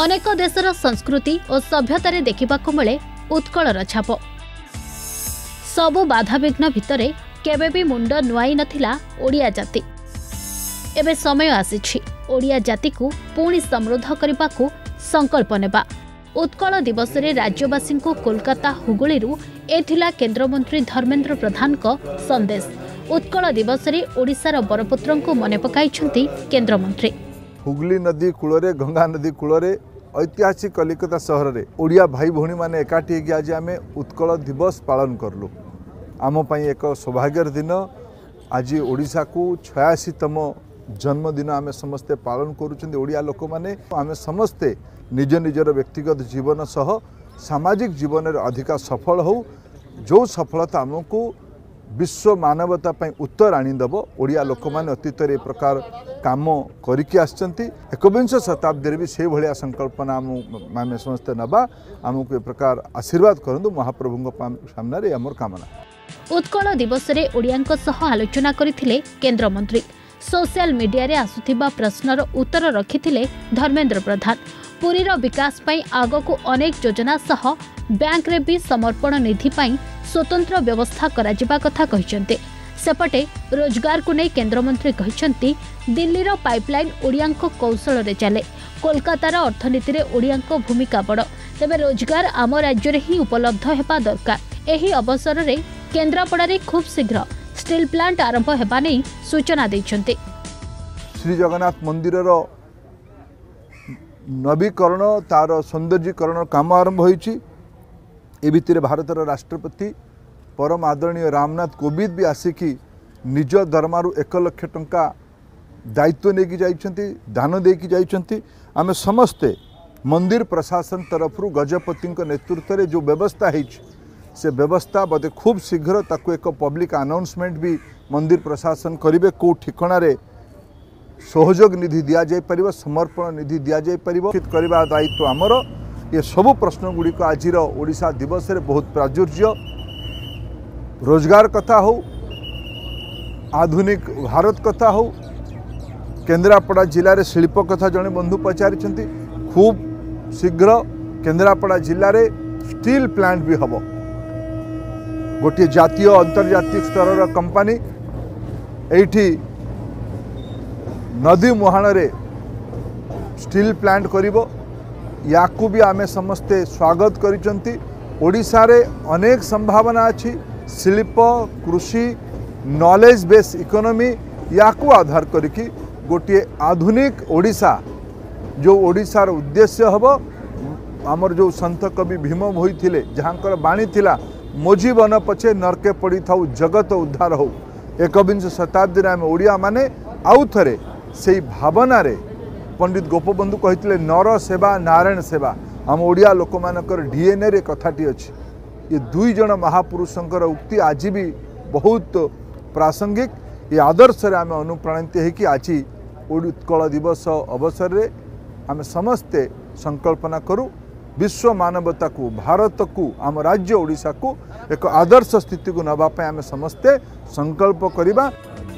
अनेक देशर संस्कृति और सभ्यतार देखा मिले उत्कलर छाप। सबु बाधाविघ्न भितर केबे भी मुंड नुआई नथिला ओडिया जाति। एबे समय आसीछि ओडिया जाति को पुणी समृद्ध करने को संकल्प नेबा। उत्कल दिवस रे राज्यवासी को कोलकाता हुगुलीरू एथिला केन्द्रमंत्री धर्मेन्द्र प्रधान को संदेश। उत्कल दिवस रे ओडिशार बरपुत्र को मन पकाइछंती केन्द्रमंत्री। हुगली नदी कूल, गंगा नदी कूल, ऐतिहासिक कलिकता सहर में ओडिया भाई भौणी माने एकाठी होगी आज आम उत्कल दिवस पालन करलु। आमपाई एक सौभाग्यर दिन। आज ओडिशा को 86तम जन्मदिन आम समस्ते पालन करुछन। ओडिया लोक माने आम समस्ते निज निजर व्यक्तिगत जीवन सह सामाजिक जीवन रे अधिक सफल हो, जो सफलता आमको विश्व मानवता उत्तर आनीदेव। ओडिया लोक मैंने अतीत प्रकार काम करके आसचंती। 21 शताब्दी भी से भाया संकल्पना आम समस्ते नवा। आमको प्रकार आशीर्वाद करूँ महाप्रभु सामने आमर कामना। उत्कल दिवस रे ओडियांको सह आलोचना करथिले केन्द्रमंत्री। सोशल मीडिया रे आसुथिबा प्रश्नर उत्तर रखिथिले धर्मेन्द्र प्रधान। पुरीर विकास पई आगको अनेक योजना सह बैंक रे भी समर्पण निधि पई स्वतंत्र व्यवस्था कराजिबा कथा कहिसंते। सेपटे रोजगार को नै केन्द्रमंत्री कहिसंती दिल्लीर पाइपलाइन ओडियांको कौशल रे चले। कोलकातार अर्थनीति रे ओडियांको भूमिका बड़। तबे रोजगार आम राज्य रे ही उपलब्ध हेबा दरकार। एही अवसर रे केन्द्रापड़े खूब शीघ्र स्टील प्लांट आरंभ होगा नहीं सूचना देते। श्री जगन्नाथ मंदिर नवीकरण तार सौंदर्यीकरण काम आरंभ होती। भारतर राष्ट्रपति परम आदरणीय रामनाथ कोविंद भी आसिकी निज दरमारू 1 लाख टंका दायित्व लेकिन जाती, दान देकी जाती। आम समस्ते मंदिर प्रशासन तरफ गजपति नेतृत्व में जो व्यवस्था हो से व्यवस्था बोधे खूब शीघ्र ताकू एक पब्लिक अनाउंसमेंट भी मंदिर प्रशासन करेंगे। कौ ठिकाना रे सहयोग निधि दिया जाय परिबो, समर्पण निधि दिया जाय परिबो, कित करबा दायित्व आमर। ये सब प्रश्न गुड़ी को आजिर ओडिशा दिवस रे बहुत प्राजुर्य। रोजगार कथा हो, आधुनिक भारत कथा हो, केन्द्रापड़ा जिले में शिल्प कथा जड़े बंधु पचारिछंती। खूब शीघ्र केन्द्रापड़ा जिले में स्टील प्लांट भी हम गोटे जातीय अंतर्जातीय स्तर कंपानी एठी नदी मुहाण रे स्टील प्लांट करिबो। याकु भी आमे समस्ते स्वागत करिसंती। ओडिसा रे अनेक संभावना अछि। शिल्प, कृषि, नॉलेज बेस इकोनॉमी याकु आधार करके गोटे आधुनिक ओडिशा जो ओडिशार उद्देश्य हबो। आमर जो संत कवि भीम होइथिले जहाँकर बाणी थिला मो जीवन पछे नरके पड़ी थाउ जगत उद्धार हो। 21 शताब्दी आम ओडिया माने आउ थे से भावना रे पंडित गोपबंधु कहते नर सेवा नारायण सेवा। आम ओडिया लोक मानकर डीएनए रे कथाटी अछि। ये दुई जन महापुरुषंकर उक्ति आज भी बहुत प्रासंगिक। ये आदर्श रे आम अनुप्राणित है कि आज उत्कल दिवस अवसर रे आम समस्ते संकल्पना करूँ विश्व मानवता को, भारत को, आम राज्य ओडिशा को एक आदर्श स्थिति को नवा आम समस्ते संकल्प करवा।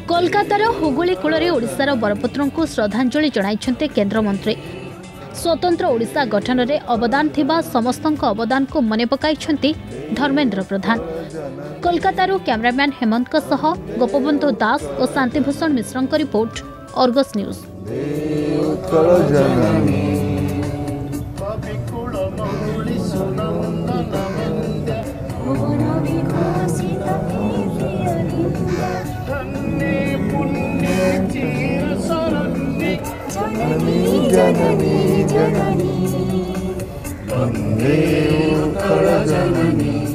कोलकातार हुगुली कूल ओडिशार बरपुत्र को श्रद्धांजलि जणाइछन्ते केन्द्रमंत्री। स्वतंत्र ओडिशा गठन में अवदान थिबा समस्तक अवदान को मने पकाइछन्ते धर्मेन्द्र प्रधान। कोलकातारू कैमरामैन हेमंत गोपबंधु दास और Shanti Bhushan Mishra report Argus news. जननी जननी वंदे उत्कल जननी।